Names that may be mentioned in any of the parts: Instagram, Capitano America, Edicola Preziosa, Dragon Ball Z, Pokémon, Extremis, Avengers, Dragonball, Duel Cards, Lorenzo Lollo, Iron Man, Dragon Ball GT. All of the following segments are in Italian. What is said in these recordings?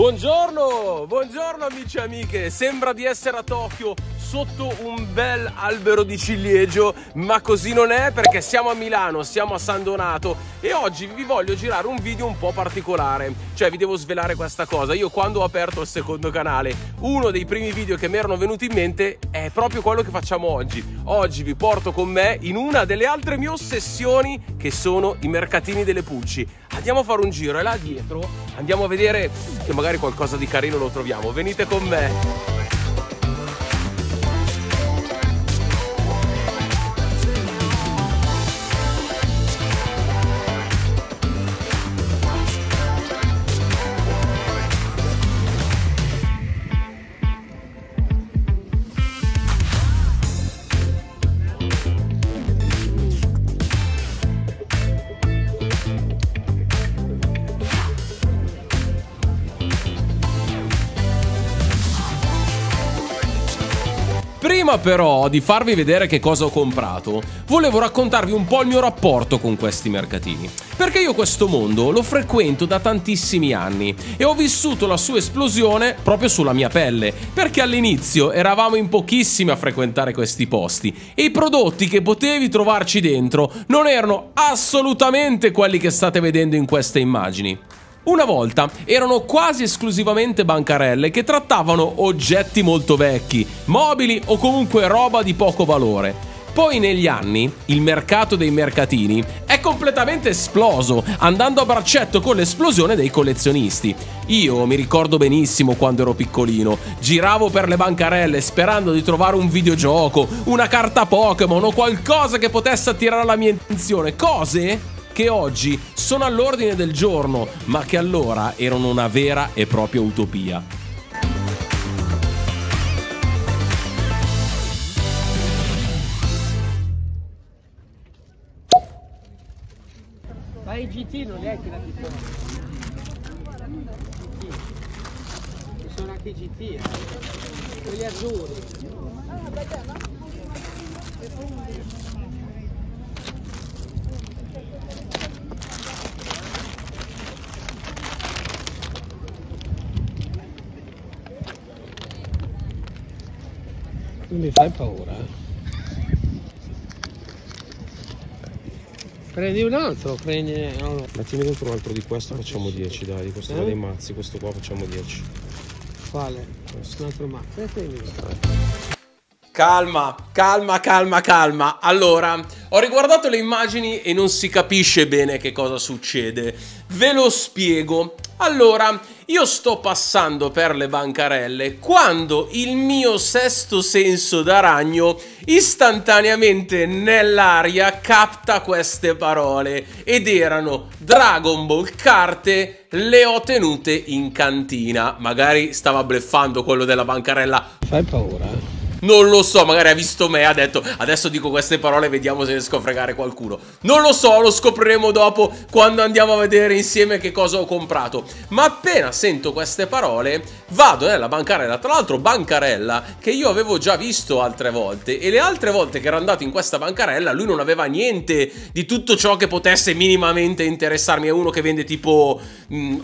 Buongiorno, buongiorno amici e amiche, sembra di essere a Tokyo sotto un bel albero di ciliegio, ma così non è perché siamo a Milano, siamo a San Donato e oggi vi voglio girare un video un po' particolare, cioè vi devo svelare questa cosa. Io quando ho aperto il secondo canale, uno dei primi video che mi erano venuti in mente è proprio quello che facciamo oggi. Oggi vi porto con me in una delle altre mie ossessioni che sono i mercatini delle Pucci. Andiamo a fare un giro e là dietro andiamo a vedere che magari qualcosa di carino lo troviamo. Venite con me. Prima però di farvi vedere che cosa ho comprato, volevo raccontarvi un po' il mio rapporto con questi mercatini, perché io questo mondo lo frequento da tantissimi anni e ho vissuto la sua esplosione proprio sulla mia pelle, perché all'inizio eravamo in pochissimi a frequentare questi posti e i prodotti che potevi trovarci dentro non erano assolutamente quelli che state vedendo in queste immagini. Una volta erano quasi esclusivamente bancarelle che trattavano oggetti molto vecchi, mobili o comunque roba di poco valore. Poi negli anni il mercato dei mercatini è completamente esploso, andando a braccetto con l'esplosione dei collezionisti. Io mi ricordo benissimo quando ero piccolino, giravo per le bancarelle sperando di trovare un videogioco, una carta Pokémon o qualcosa che potesse attirare la mia attenzione, cose che oggi sono all'ordine del giorno, ma che allora erano una vera e propria utopia. Ma i GT non è che la piccola. Ci sono anche i GT, quelli azzurri. Tu mi fai paura, Prendi un altro, no. Mettimi dentro un altro di questo, facciamo 10, dai, questo va dei mazzi, questo qua facciamo 10. Quale? Questo. Un altro mazzo. Calma, calma, calma, calma. Allora, ho riguardato le immagini e non si capisce bene che cosa succede. Ve lo spiego. Allora, io sto passando per le bancarelle quando il mio sesto senso da ragno istantaneamente nell'aria capta queste parole ed erano Dragon Ball carte, le ho tenute in cantina. Magari stava bleffando quello della bancarella. Fai paura, eh? Non lo so, magari ha visto me e ha detto adesso dico queste parole e vediamo se riesco a fregare qualcuno. Non lo so, lo scopriremo dopo quando andiamo a vedere insieme che cosa ho comprato. Ma appena sento queste parole vado nella bancarella, tra l'altro bancarella che io avevo già visto altre volte, e le altre volte che ero andato in questa bancarella lui non aveva niente di tutto ciò che potesse minimamente interessarmi. È uno che vende tipo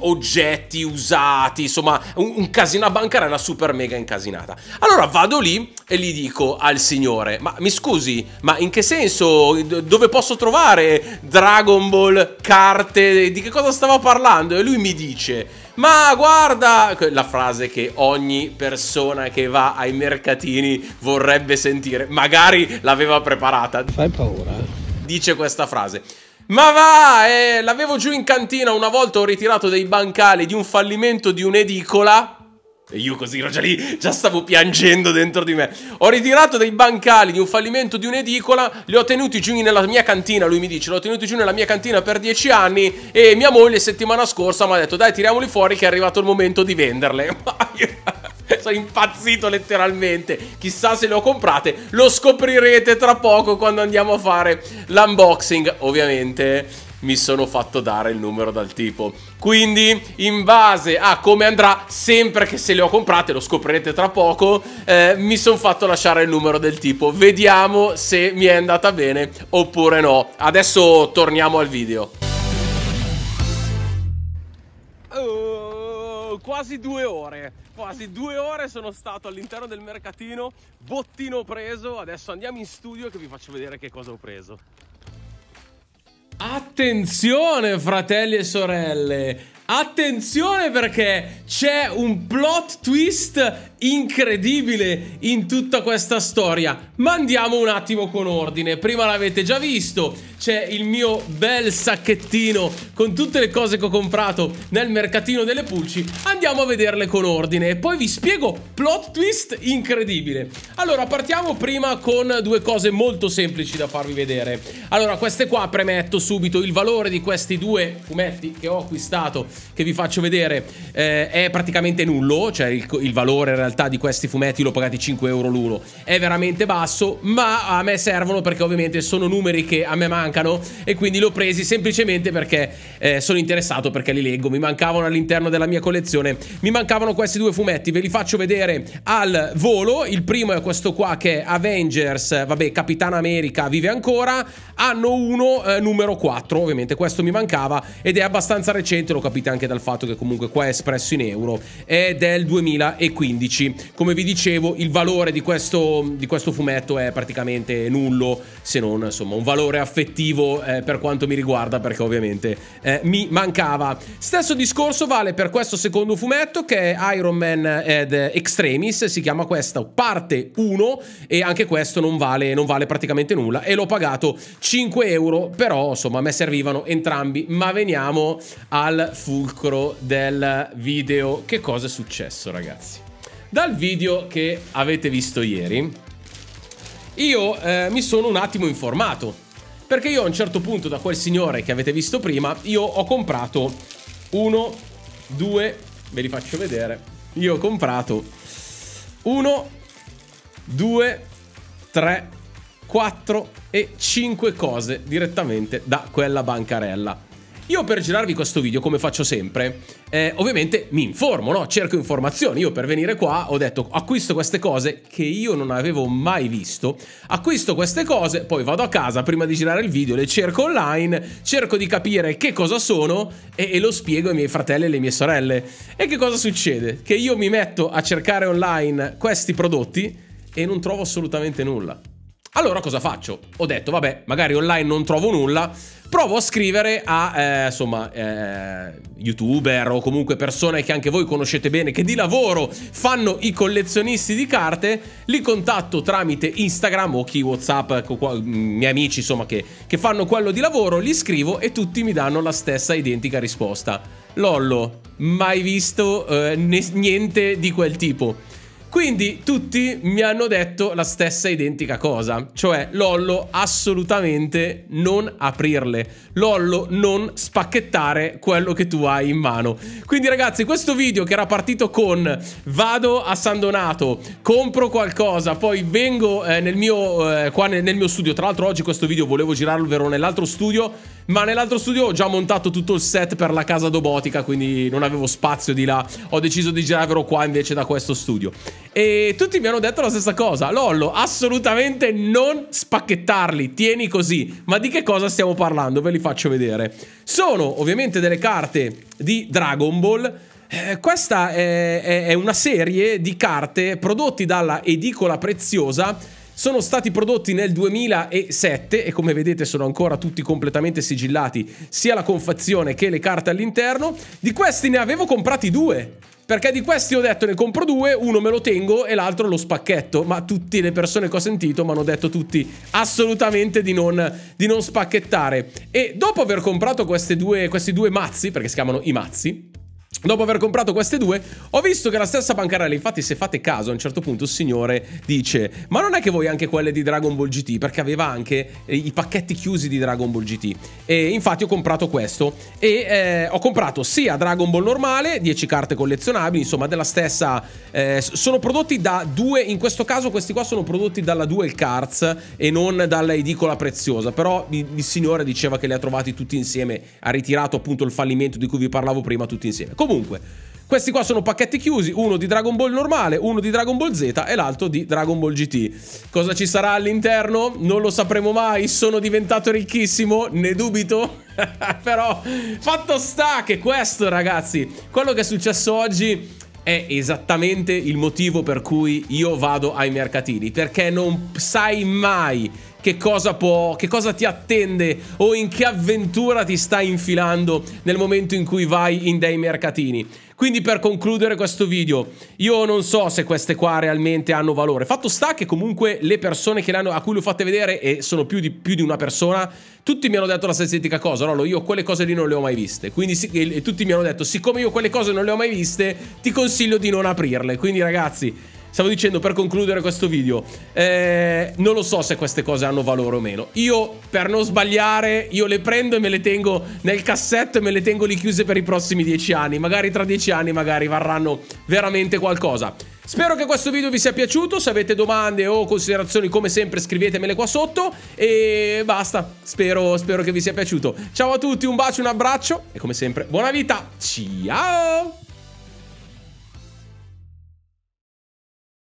oggetti usati, insomma un casino, una bancarella super mega incasinata. Allora vado lì e gli dico al signore: ma mi scusi, ma in che senso, dove posso trovare Dragon Ball, carte, di che cosa stava parlando? E lui mi dice: ma guarda, la frase che ogni persona che va ai mercatini vorrebbe sentire, magari l'aveva preparata. Fai paura, eh? Dice questa frase: ma va, l'avevo giù in cantina, una volta ho ritirato dei bancali di un fallimento di un'edicola. E io così ero già lì, già stavo piangendo dentro di me. Ho ritirato dei bancali di un fallimento di un'edicola, li ho tenuti giù nella mia cantina, lui mi dice, l'ho tenuti giù nella mia cantina per 10 anni e mia moglie settimana scorsa mi ha detto dai tiriamoli fuori che è arrivato il momento di venderle. Sono impazzito letteralmente, chissà se le ho comprate, lo scoprirete tra poco quando andiamo a fare l'unboxing. Ovviamente mi sono fatto dare il numero dal tipo, quindi in base a come andrà, sempre che se le ho comprate, lo scoprirete tra poco, mi sono fatto lasciare il numero del tipo. Vediamo se mi è andata bene oppure no. Adesso torniamo al video. quasi due ore sono stato all'interno del mercatino, bottino preso. Adesso andiamo in studio che vi faccio vedere che cosa ho preso. Attenzione fratelli e sorelle, attenzione perché c'è un plot twist incredibile in tutta questa storia. Ma andiamo un attimo con ordine. Prima l'avete già visto, c'è il mio bel sacchettino con tutte le cose che ho comprato nel mercatino delle pulci. Andiamo a vederle con ordine e poi vi spiego plot twist incredibile. Allora partiamo prima con due cose molto semplici da farvi vedere. Allora queste qua, premetto subito il valore di questi due fumetti che ho acquistato, che vi faccio vedere, è praticamente nullo. Cioè il valore in realtà di questi fumetti l'ho pagati 5 euro l'uno, è veramente basso, ma a me servono perché ovviamente sono numeri che a me mancano e quindi li ho presi semplicemente perché sono interessato, perché li leggo. Mi mancavano all'interno della mia collezione, mi mancavano questi due fumetti, ve li faccio vedere al volo. Il primo è questo qua che è Avengers, vabbè, Capitano America vive ancora, anno 1 numero 4, ovviamente questo mi mancava ed è abbastanza recente, lo capite anche dal fatto che comunque qua è espresso in euro, è del 2015. Come vi dicevo, il valore di questo fumetto è praticamente nullo, se non insomma un valore affettivo per quanto mi riguarda, perché ovviamente mi mancava. Stesso discorso vale per questo secondo fumetto che è Iron Man ed Extremis, si chiama questa parte 1, e anche questo non vale praticamente nulla e l'ho pagato 5 euro, però insomma a me servivano entrambi. Ma veniamo al fulcro del video, che cosa è successo ragazzi. Dal video che avete visto ieri io mi sono un attimo informato, perché io a un certo punto da quel signore che avete visto prima io ho comprato ve li faccio vedere, io ho comprato 1, 2, 3, 4 e 5 cose direttamente da quella bancarella. Io per girarvi questo video, come faccio sempre, ovviamente mi informo, no? Cerco informazioni. Io per venire qua ho detto acquisto queste cose che io non avevo mai visto, acquisto queste cose, poi vado a casa prima di girare il video, le cerco online, cerco di capire che cosa sono e lo spiego ai miei fratelli e alle mie sorelle. E che cosa succede? Che io mi metto a cercare online questi prodotti e non trovo assolutamente nulla. Allora cosa faccio? Ho detto vabbè, magari online non trovo nulla, provo a scrivere a youtuber o comunque persone che anche voi conoscete bene, che di lavoro fanno i collezionisti di carte. Li contatto tramite Instagram o chi WhatsApp, miei amici insomma che fanno quello di lavoro, li scrivo e tutti mi danno la stessa identica risposta: Lollo, mai visto niente di quel tipo. Quindi tutti mi hanno detto la stessa identica cosa, cioè Lollo assolutamente non aprirle, Lollo non spacchettare quello che tu hai in mano. Quindi ragazzi, questo video che era partito con vado a San Donato, compro qualcosa, poi vengo qua nel mio studio. Tra l'altro oggi questo video volevo girarlo nell'altro studio, ma nell'altro studio ho già montato tutto il set per la casa domotica, quindi non avevo spazio di là, ho deciso di girarvelo qua invece da questo studio. E tutti mi hanno detto la stessa cosa: Lollo, assolutamente non spacchettarli, tieni così. Ma di che cosa stiamo parlando? Ve li faccio vedere. Sono ovviamente delle carte di Dragon Ball. Questa è una serie di carte prodotti dalla Edicola Preziosa. Sono stati prodotti nel 2007 e come vedete sono ancora tutti completamente sigillati, sia la confezione che le carte all'interno. Di questi ne avevo comprati due, perché di questi ho detto ne compro due, uno me lo tengo e l'altro lo spacchetto. Ma tutte le persone che ho sentito mi hanno detto tutti assolutamente di non spacchettare. E dopo aver comprato questi due mazzi, perché si chiamano i mazzi, dopo aver comprato queste due ho visto che la stessa bancarella, infatti se fate caso a un certo punto il signore dice: ma non è che voi anche quelle di Dragon Ball GT? Perché aveva anche i pacchetti chiusi di Dragon Ball GT. E infatti ho comprato questo e ho comprato sia Dragon Ball normale, 10 carte collezionabili, insomma della stessa, sono prodotti da due, in questo caso questi qua sono prodotti dalla Duel Cards e non dalla Edicola Preziosa, però il signore diceva che li ha trovati tutti insieme, ha ritirato appunto il fallimento di cui vi parlavo prima tutti insieme. Comunque, Questi qua sono pacchetti chiusi, uno di Dragon Ball normale, uno di Dragon Ball Z e l'altro di Dragon Ball GT. Cosa ci sarà all'interno? Non lo sapremo mai. Sono diventato ricchissimo? Ne dubito. Però fatto sta che questo, ragazzi, quello che è successo oggi è esattamente il motivo per cui io vado ai mercatini, perché non sai mai che cosa ti attende o in che avventura ti stai infilando nel momento in cui vai in dei mercatini. Quindi per concludere questo video, io non so se queste qua realmente hanno valore. Fatto sta che comunque le persone che a cui le ho fatte vedere, e sono più di una persona, tutti mi hanno detto la stessa identica cosa. Rollo, io quelle cose lì non le ho mai viste. Quindi e tutti mi hanno detto, siccome io quelle cose non le ho mai viste, ti consiglio di non aprirle. Quindi ragazzi, stavo dicendo per concludere questo video, non lo so se queste cose hanno valore o meno. Io, per non sbagliare, io le prendo e me le tengo nel cassetto e me le tengo lì chiuse per i prossimi 10 anni. Magari tra 10 anni magari varranno veramente qualcosa. Spero che questo video vi sia piaciuto. Se avete domande o considerazioni, come sempre, scrivetemele qua sotto. E basta, spero che vi sia piaciuto. Ciao a tutti, un bacio, un abbraccio e come sempre buona vita. Ciao!